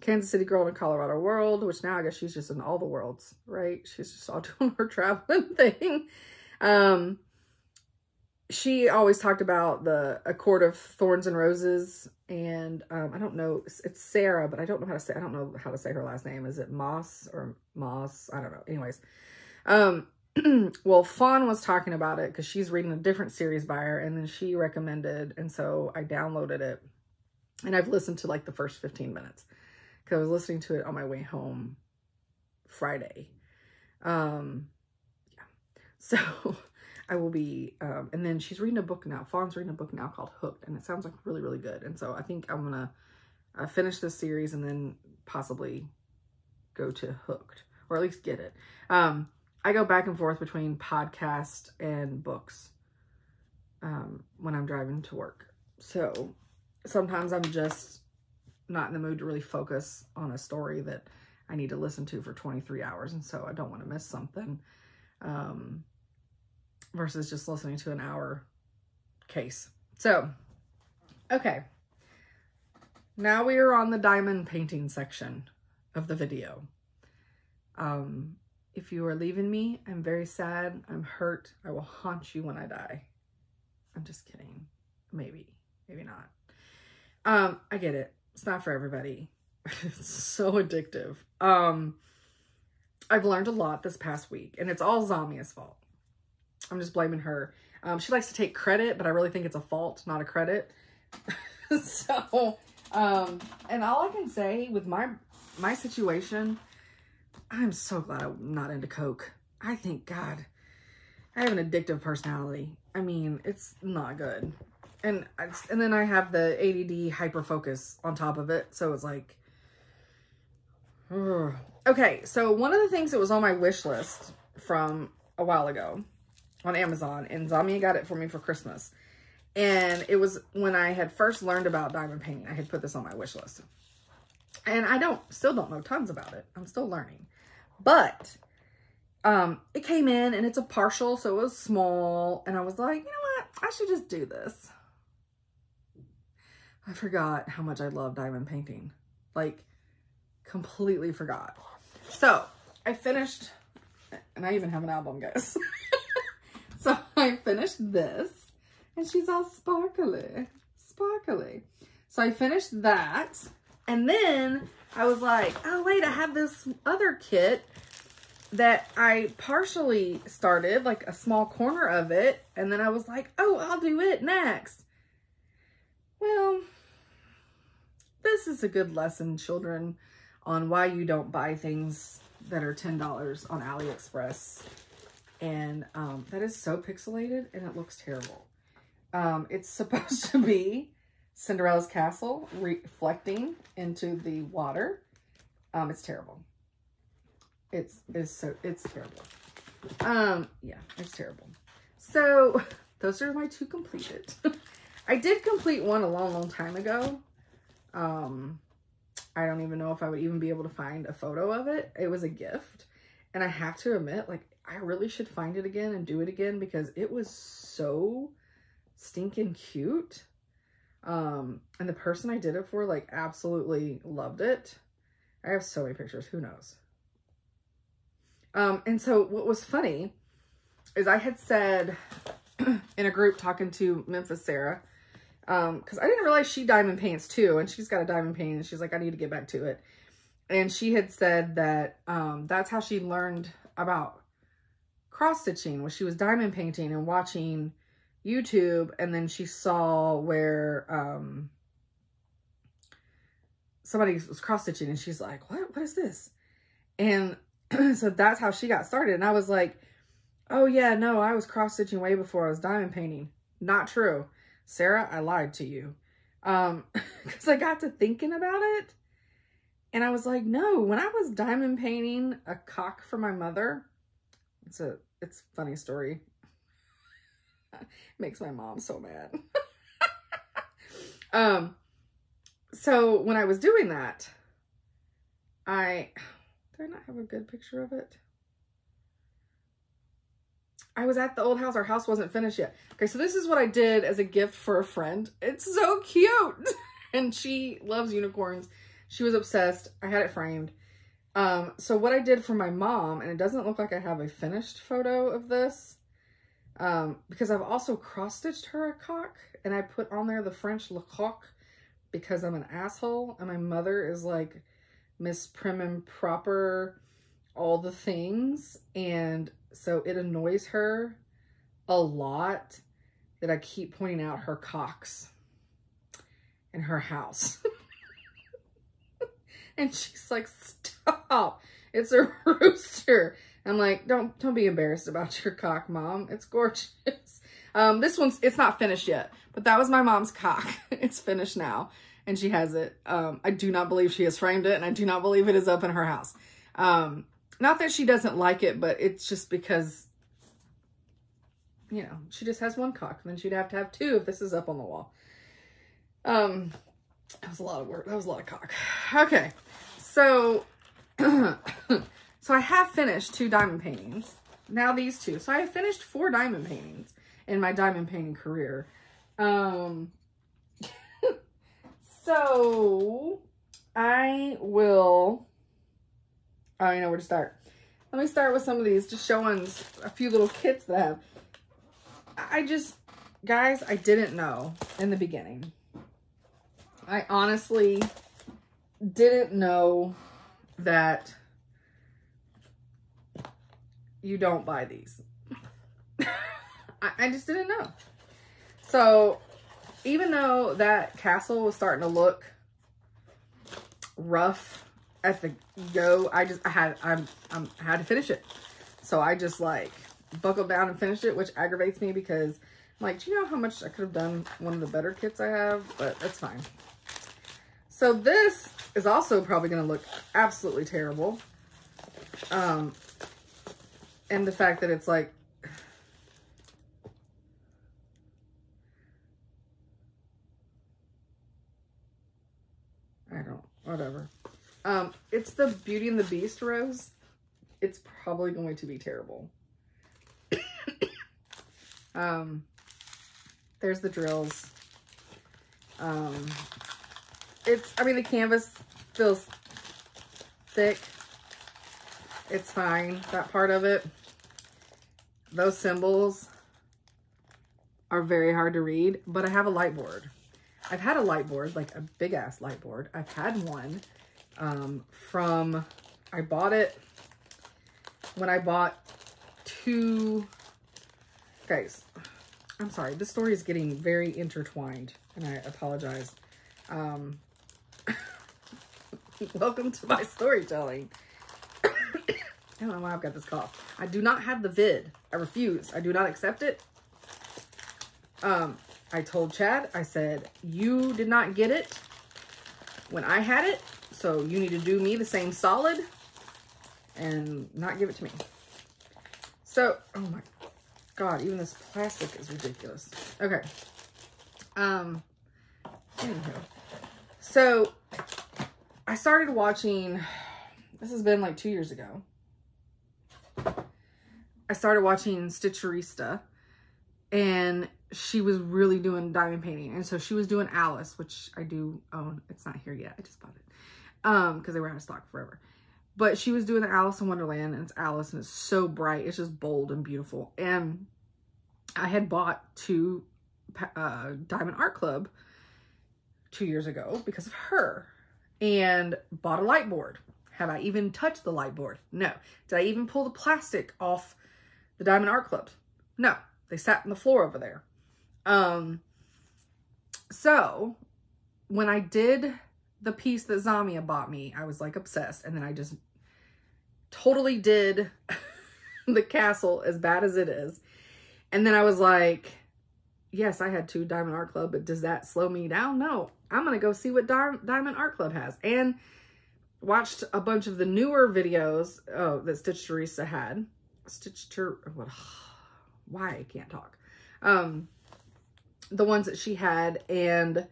Kansas City Girl in a Colorado World, which now I guess she's just in all the worlds, right? She's just all doing her traveling thing. Um, she always talked about the A Court of Thorns and Roses, and um, I don't know, it's Sarah, but I don't know how to say, I don't know how to say her last name. Is it Moss or Moss? I don't know. Anyways, um, well, Fawn was talking about it because she's reading a different series by her, and then she recommended, and so I downloaded it, and I've listened to like the first fifteen minutes because I was listening to it on my way home Friday. Um, yeah, so I will be, um, and then she's reading a book now. Fawn's reading a book now called Hooked, and it sounds like really, really good. And so I think I'm gonna uh, finish this series and then possibly go to Hooked, or at least get it. Um, I go back and forth between podcast and books um, when I'm driving to work. So sometimes I'm just not in the mood to really focus on a story that I need to listen to for twenty-three hours. And so I don't want to miss something um, versus just listening to an hour case. So, okay. Now we are on the diamond painting section of the video. Um... If you are leaving me, I'm very sad. I'm hurt. I will haunt you when I die. I'm just kidding. Maybe. Maybe not. Um, I get it. It's not for everybody. It's so addictive. Um, I've learned a lot this past week, and it's all Zamia's fault. I'm just blaming her. Um, she likes to take credit, but I really think it's a fault, not a credit. So, um, and all I can say with my my situation, I'm so glad I'm not into coke. I think, God, I have an addictive personality. I mean, it's not good. And I, and then I have the A D D hyper-focus on top of it. So it's like, ugh. Okay, so one of the things that was on my wish list from a while ago on Amazon, and Zamia got it for me for Christmas. And it was when I had first learned about diamond painting, I had put this on my wish list. And I don't, still don't know tons about it. I'm still learning. But um, it came in and it's a partial, so it was small. And I was like, you know what? I should just do this. I forgot how much I love diamond painting. Like, completely forgot. So, I finished, and I even have an album, guys. So, I finished this. And she's all sparkly. Sparkly. So, I finished that. And then I was like, oh, wait, I have this other kit that I partially started, like a small corner of it. And then I was like, oh, I'll do it next. Well, this is a good lesson, children, on why you don't buy things that are ten dollars on AliExpress. And um, that is so pixelated and it looks terrible. Um, it's supposed to be Cinderella's castle reflecting into the water. Um, it's terrible. It's, it's so, it's terrible. Um, yeah, it's terrible. So those are my two completed. I did complete one a long, long time ago. Um, I don't even know if I would even be able to find a photo of it. It was a gift. And I have to admit, like, I really should find it again and do it again because it was so stinking cute. Um, and the person I did it for, like, absolutely loved it. I have so many pictures. Who knows? Um, and so what was funny is I had said in a group talking to Memphis Sarah, um, because I didn't realize she diamond paints too, and she's got a diamond painting, and she's like, I need to get back to it. And she had said that, um, that's how she learned about cross-stitching, was she was diamond painting and watching YouTube, and then she saw where um, somebody was cross-stitching, and she's like, what? What is this? And so that's how she got started. And I was like, oh, yeah, no, I was cross-stitching way before I was diamond painting. Not true. Sarah, I lied to you. Um, because I got to thinking about it, and I was like, no, when I was diamond painting a cock for my mother, it's a, it's a funny story. Makes my mom so mad. um, so when I was doing that, I, do I not have a good picture of it? I was at the old house. Our house wasn't finished yet. Okay, so this is what I did as a gift for a friend. It's so cute. And she loves unicorns. She was obsessed. I had it framed. Um, so what I did for my mom, and it doesn't look like I have a finished photo of this, um, because I've also cross-stitched her a cock, and I put on there the French le coq because I'm an asshole, and my mother is like Miss Prim and Proper, all the things, and so it annoys her a lot that I keep pointing out her cocks in her house. And she's like, stop, it's a rooster. I'm like, don't don't be embarrassed about your cock, Mom. It's gorgeous. Um, this one's, it's not finished yet, but that was my mom's cock. It's finished now, and she has it. Um, I do not believe she has framed it, and I do not believe it is up in her house. Um, not that she doesn't like it, but it's just because, you know, she just has one cock, and then she'd have to have two if this is up on the wall. Um, that was a lot of work. That was a lot of cock. Okay. So, so I have finished two diamond paintings. Now these two. So I have finished four diamond paintings in my diamond painting career. Um, so I will, I don't know where to start. Let me start with some of these, just showing a few little kits that I have. I just, guys, I didn't know in the beginning. I honestly didn't know that you don't buy these. I, I just didn't know. So even though that castle was starting to look rough at the go, I just I had I'm I'm I had to finish it. So I just like buckled down and finished it, which aggravates me because I'm like, do you know how much I could have done one of the better kits I have? But that's fine. So this is also probably going to look absolutely terrible. Um, and the fact that it's like, I don't, whatever. Um, it's the Beauty and the Beast rose. It's probably going to be terrible. um, there's the drills. Um... It's, I mean, the canvas feels thick. It's fine, that part of it. Those symbols are very hard to read, but I have a light board. I've had a light board, like a big ass light board. I've had one um, from, I bought it when I bought two, guys, I'm sorry. This story is getting very intertwined and I apologize. Um, welcome to my storytelling. I don't know why I've got this cough. I do not have the vid. I refuse. I do not accept it. Um, I told Chad, I said, you did not get it when I had it, so you need to do me the same solid and not give it to me. So, oh my God, even this plastic is ridiculous. Okay. Um, anywho. So I started watching, this has been like two years ago. I started watching Stitcherista and she was really doing diamond painting. And so she was doing Alice, which I do own. It's not here yet. I just bought it um, because they were out of stock forever. But she was doing the Alice in Wonderland and it's Alice and it's so bright. It's just bold and beautiful. And I had bought two uh, Diamond Art Club two years ago because of her and bought a light board. Have I even touched the light board? No. Did I even pull the plastic off the Diamond Art Club? No. They sat on the floor over there. Um, so when I did the piece that Zamia bought me, I was like obsessed. And then I just totally did the castle as bad as it is. And then I was like, yes, I had two Diamond Art Club, but does that slow me down? No. I'm going to go see what Diamond Art Club has. And watched a bunch of the newer videos oh, that Stitch Teresa had. Stitch Ter... Why? I can't talk. Um, the ones that she had. And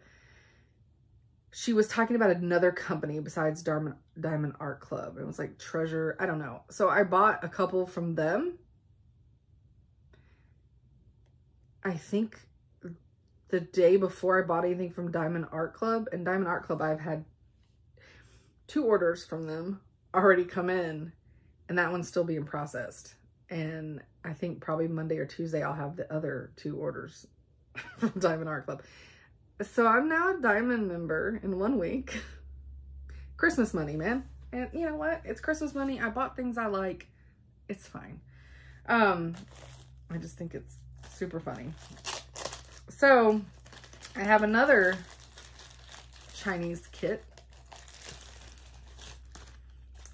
she was talking about another company besides Diamond, Diamond Art Club. It was like Treasure... I don't know. So I bought a couple from them. I think the day before I bought anything from Diamond Art Club, and Diamond Art Club I've had, two orders from them already come in, and that one's still being processed. And I think probably Monday or Tuesday I'll have the other two orders from Diamond Art Club. So I'm now a Diamond member in one week. Christmas money, man. And you know what? It's Christmas money. I bought things I like. It's fine. Um, I just think it's super funny. So I have another Chinese kit.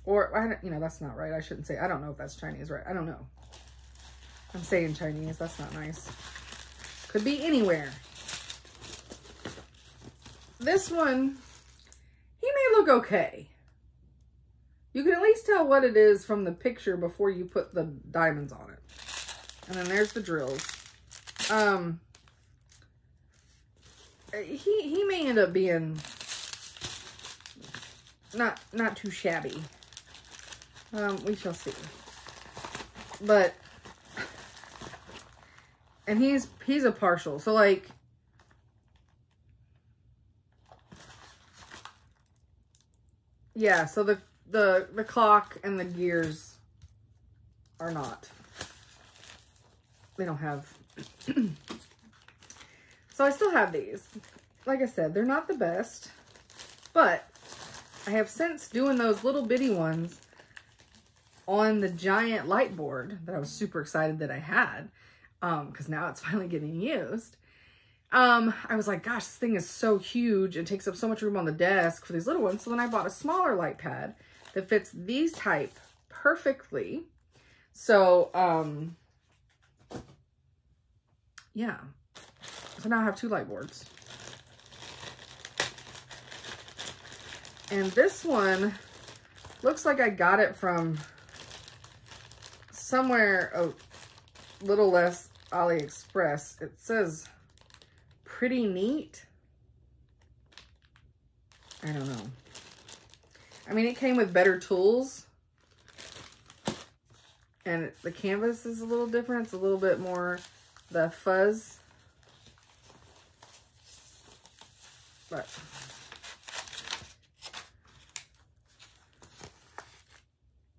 Or, I don't, you know, that's not right. I shouldn't say, I don't know if that's Chinese, right? I don't know. I'm saying Chinese. That's not nice. Could be anywhere. This one, he may look okay. You can at least tell what it is from the picture before you put the diamonds on it. And then there's the drills. Um, he, he may end up being not, not too shabby. Um, we shall see. But, and he's, he's a partial. So like, yeah, so the, the, the clock and the gears are not. They don't have. So I still have these. Like I said, they're not the best, but I have since doing those little bitty ones on the giant light board that I was super excited that I had, because um, now it's finally getting used. Um, I was like, gosh, this thing is so huge and takes up so much room on the desk for these little ones. So then I bought a smaller light pad that fits these type perfectly. So, um, yeah. So now I have two light boards. And this one looks like I got it from somewhere a little less AliExpress. It says pretty neat. I don't know. I mean, it came with better tools. And it, the canvas is a little different. It's a little bit more the fuzz. But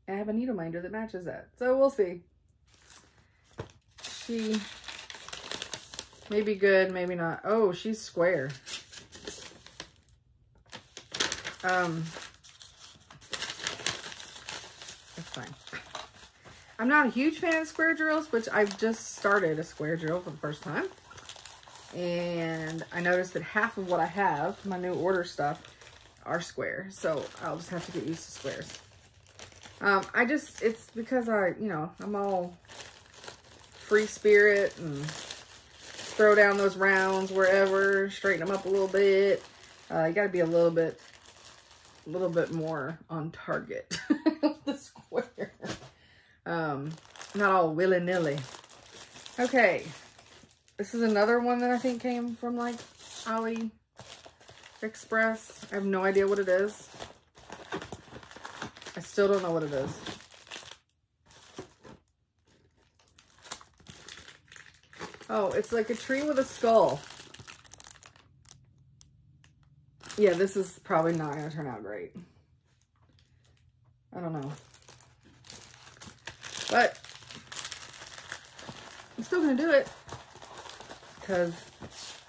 I have a needle minder that matches that. So we'll see. She may be good, maybe not. Oh, she's square. Um, it's fine. I'm not a huge fan of square drills, which I've just started a square drill for the first time. And I noticed that half of what I have, my new order stuff, are square. So I'll just have to get used to squares. Um, I just, it's because I, you know, I'm all free spirit and throw down those rounds wherever, straighten them up a little bit. Uh, you got to be a little bit, a little bit more on target with the square. Um, not all willy-nilly. Okay. This is another one that I think came from like AliExpress. I have no idea what it is. I still don't know what it is. Oh, it's like a tree with a skull. Yeah, this is probably not going to turn out great. I don't know. But I'm still going to do it because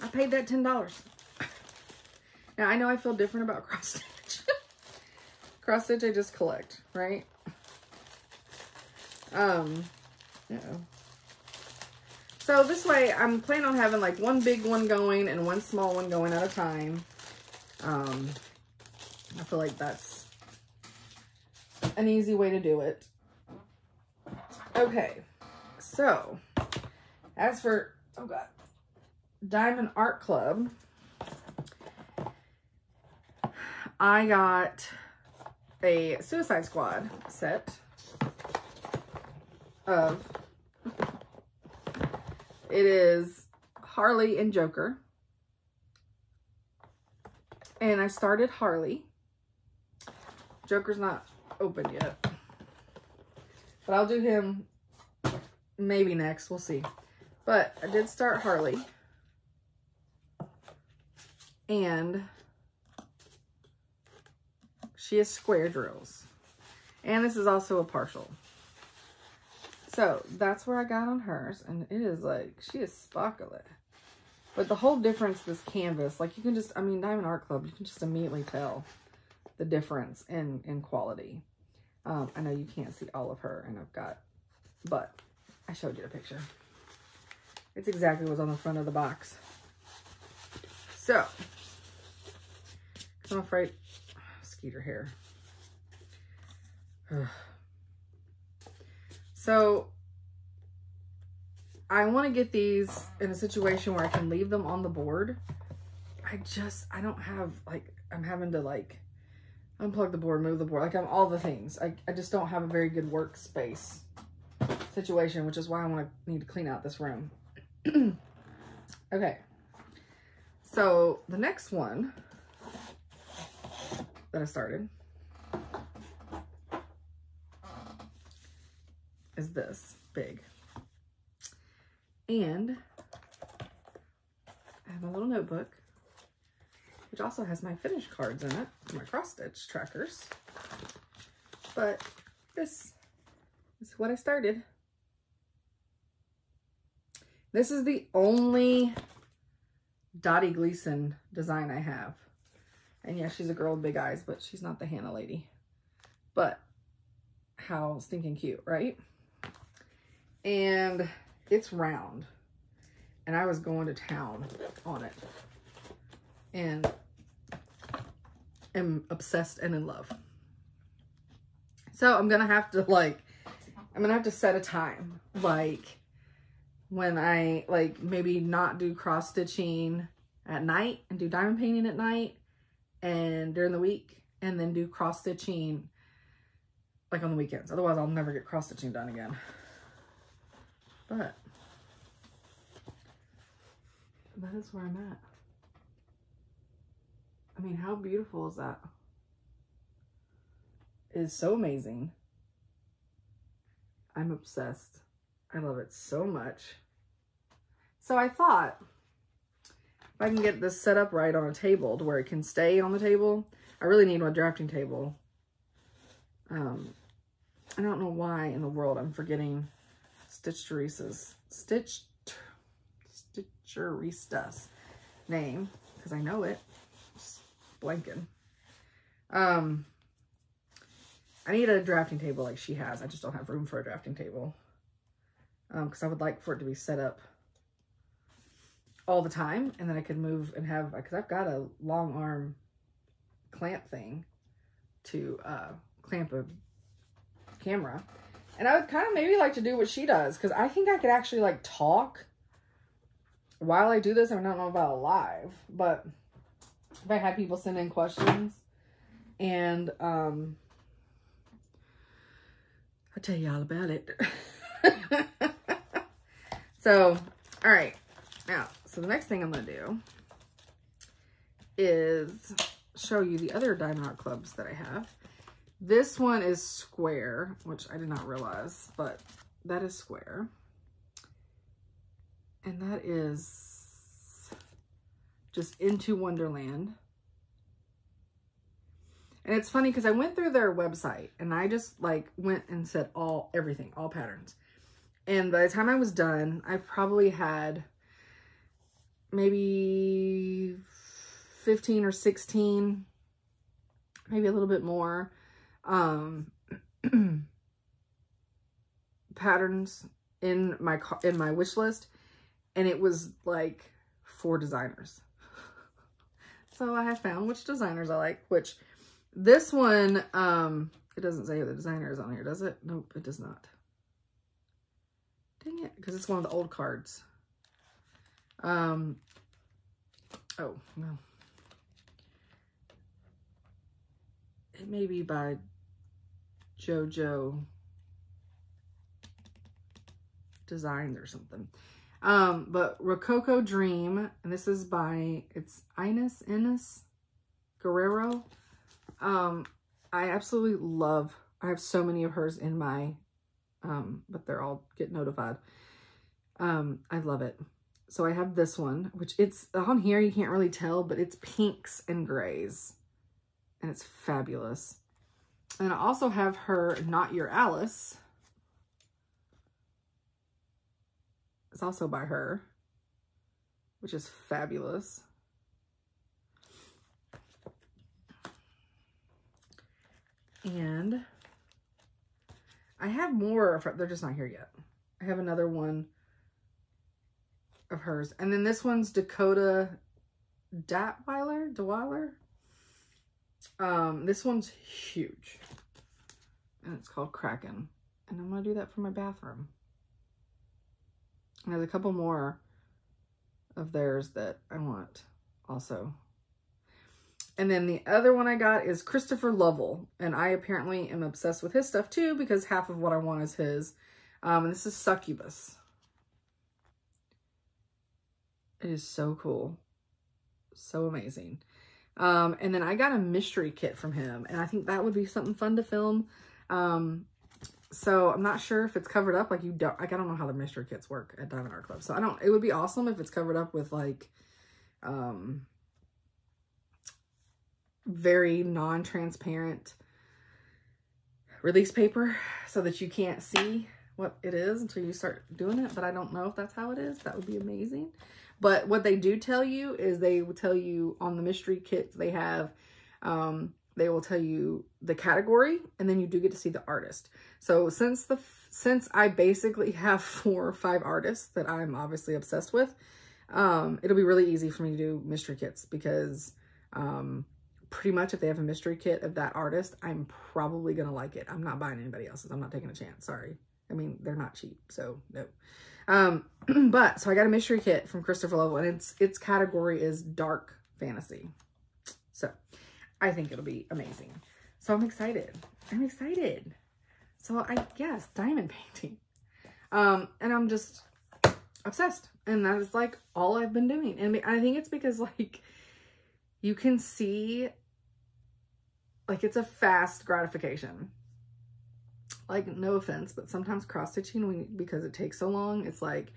I paid that ten dollars. Now, I know I feel different about cross stitch. Cross stitch, I just collect, right? Um, uh-oh. So this way, I'm planning on having like one big one going and one small one going at a time. Um, I feel like that's an easy way to do it. Okay, so as for, oh God, Diamond Art Club, I got a Suicide Squad set of, it is Harley and Joker. And I started Harley. Joker's not open yet. But I'll do him maybe next. We'll see. But I did start Harley. And She has square drills. And this is also a partial. So that's where I got on hers. And it is like, she is sparkly. But the whole difference, this canvas, like you can just, I mean, Diamond Art Club, you can just immediately tell the difference in, in quality. Um, I know you can't see all of her, and I've got, but I showed you a picture. It's exactly what's on the front of the box. So, I'm afraid, oh, skeeter hair. Ugh. So, I want to get these in a situation where I can leave them on the board. I just, I don't have, like, I'm having to, like, unplug the board, move the board. Like, I'm all the things. I, I just don't have a very good workspace situation, which is why I want to need to clean out this room. Okay. So, the next one that I started is this big. And I have a little notebook, which also has my finish cards in it, my cross stitch trackers. But this is what I started. This is the only Dottie Gleason design I have. And yeah, she's a girl with big eyes, but she's not the Hannah lady. But how stinking cute, right? And it's round, and I was going to town on it, and am obsessed and in love. So I'm gonna have to like, I'm gonna have to set a time, like when I like maybe not do cross stitching at night and do diamond painting at night and during the week, and then do cross stitching like on the weekends. Otherwise I'll never get cross stitching done again. But that is where I'm at. I mean, how beautiful is that? It is so amazing. I'm obsessed. I love it so much. So I thought if I can get this set up right on a table to where it can stay on the table. I really need my drafting table. Um, I don't know why in the world I'm forgetting Stitch Teresa's, Stitch, Stitcherista's name, because I know it, just blanking. Um, I need a drafting table like she has. I just don't have room for a drafting table, um, because I would like for it to be set up all the time, and then I could move and have, because I've got a long arm clamp thing to uh, clamp a camera. And I would kind of maybe like to do what she does, because I think I could actually like talk while I do this. I don't know about live, but if I had people send in questions, and um, I'll tell you all about it. So, all right. Now, so the next thing I'm going to do is show you the other Diamond Art Clubs that I have. This one is square, which I did not realize, but that is square. And that is just Into Wonderland. And it's funny because I went through their website and I just like went and said all, everything, all patterns. And by the time I was done, I probably had maybe fifteen or sixteen, maybe a little bit more. Um, patterns in my, in my wish list, and it was like four designers. So I have found which designers I like, which this one, um, it doesn't say who the designer is on here, does it? Nope, it does not. Dang it. Cause it's one of the old cards. Um, oh no. It may be by JoJo Designs or something. Um, but Rococo Dream, and this is by, it's Ines, Ines Guerrero. Um, I absolutely love, I have so many of hers in my, um, but they're all Get Notified. Um, I love it. So I have this one, which it's on here, you can't really tell, but it's pinks and grays. and it's fabulous. And I also have her Not Your Alice. It's also by her, which is fabulous. And I have more of her. They're just not here yet. I have another one of hers. And then this one's Dakota Datweiler. Deweiler. Um, this one's huge. And it's called Kraken. And I'm going to do that for my bathroom. And there's a couple more of theirs that I want also. And then the other one I got is Christopher Lovell. And I apparently am obsessed with his stuff too, because half of what I want is his. Um, and this is Succubus. It is so cool. So amazing. Um, and then I got a mystery kit from him. And I think that would be something fun to film. Um, so I'm not sure if it's covered up. Like you don't, like I don't know how the mystery kits work at Diamond Art Club. So I don't, it would be awesome if it's covered up with like, um, very non-transparent release paper so that you can't see what it is until you start doing it. But I don't know if that's how it is. That would be amazing. But what they do tell you is they will tell you on the mystery kits they have, um, they will tell you the category, and then you do get to see the artist. So since the since I basically have four or five artists that I'm obviously obsessed with, um, it'll be really easy for me to do mystery kits because um, pretty much if they have a mystery kit of that artist, I'm probably going to like it. I'm not buying anybody else's. I'm not taking a chance. Sorry. I mean, they're not cheap, so no. Um, but, so I got a mystery kit from Christopher Lovell, and its its category is dark fantasy. So, I think it'll be amazing. So, I'm excited. I'm excited. So, I guess, diamond painting. Um, and I'm just obsessed. And that is, like, all I've been doing. And I think it's because, like, you can see, like, it's a fast gratification. Like, no offense, but sometimes cross-stitching, we, because it takes so long, it's like,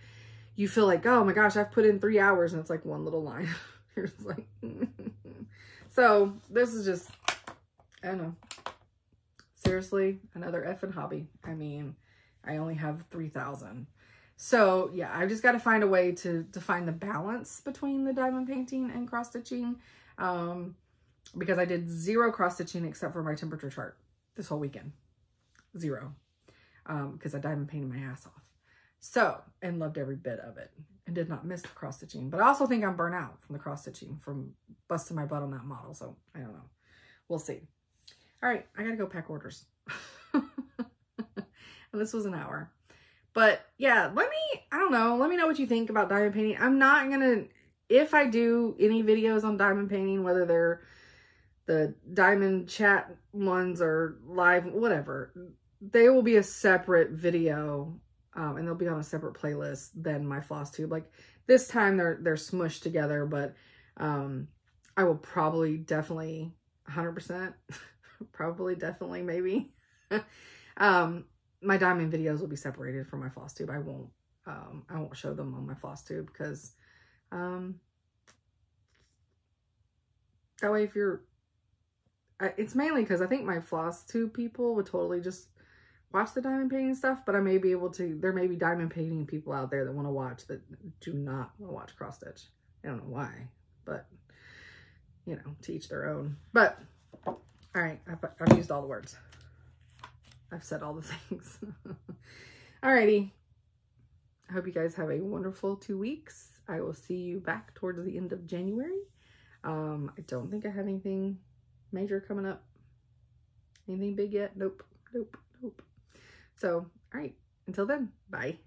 you feel like, oh my gosh, I've put in three hours, and it's like one little line. You're just like, so, this is just, I don't know. Seriously, another effing hobby. I mean, I only have three thousand. So, yeah, I've just got to find a way to, to find the balance between the diamond painting and cross-stitching, um, because I did zero cross-stitching except for my temperature chart this whole weekend. Zero. Um, because I diamond painted my ass off. So, and loved every bit of it. And did not miss the cross stitching. But I also think I'm burnt out from the cross stitching, from busting my butt on that model. So, I don't know. We'll see. Alright, I gotta go pack orders. And this was an hour. But, yeah, let me, I don't know, let me know what you think about diamond painting. I'm not gonna, if I do any videos on diamond painting, whether they're the diamond chat ones or live, whatever, they will be a separate video, um, and they'll be on a separate playlist than my Flosstube. Like this time they're, they're smushed together, but, um, I will probably definitely one hundred percent, probably definitely maybe, um, my diamond videos will be separated from my Flosstube. I won't, um, I won't show them on my Flosstube because, um, that way if you're, it's mainly because I think my Flosstube people would totally just watch the diamond painting stuff, but I may be able to, there may be diamond painting people out there that want to watch that do not want to watch cross stitch. I don't know why, but you know, to each their own. But all right, I've, I've used all the words. I've said all the things. Alrighty. I hope you guys have a wonderful two weeks. I will see you back towards the end of January. Um, I don't think I have anything major coming up. Anything big yet? Nope. Nope. Nope. So, all right. Until then, bye.